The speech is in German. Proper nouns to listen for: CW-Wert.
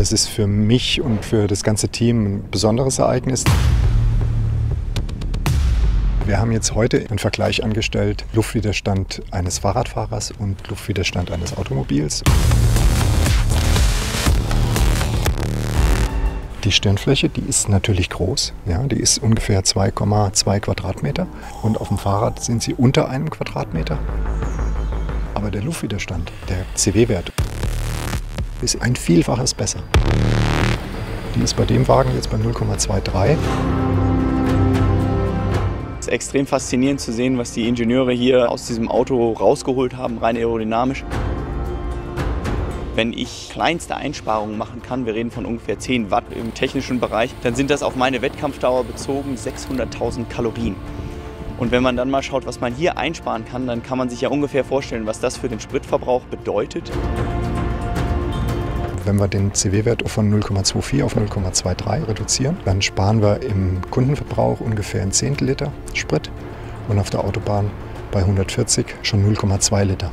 Das ist für mich und für das ganze Team ein besonderes Ereignis. Wir haben jetzt heute einen Vergleich angestellt, Luftwiderstand eines Fahrradfahrers und Luftwiderstand eines Automobils. Die Stirnfläche, die ist natürlich groß, ja, die ist ungefähr 2,2 Quadratmeter und auf dem Fahrrad sind sie unter einem Quadratmeter. Aber der Luftwiderstand, der CW-Wert, ist ein Vielfaches besser. Die ist bei dem Wagen jetzt bei 0,23. Es ist extrem faszinierend zu sehen, was die Ingenieure hier aus diesem Auto rausgeholt haben, rein aerodynamisch. Wenn ich kleinste Einsparungen machen kann, wir reden von ungefähr 10 Watt im technischen Bereich, dann sind das auf meine Wettkampfdauer bezogen 600.000 Kalorien. Und wenn man dann mal schaut, was man hier einsparen kann, dann kann man sich ja ungefähr vorstellen, was das für den Spritverbrauch bedeutet. Wenn wir den CW-Wert von 0,24 auf 0,23 reduzieren, dann sparen wir im Kundenverbrauch ungefähr ein Zehntel Liter Sprit und auf der Autobahn bei 140 schon 0,2 Liter.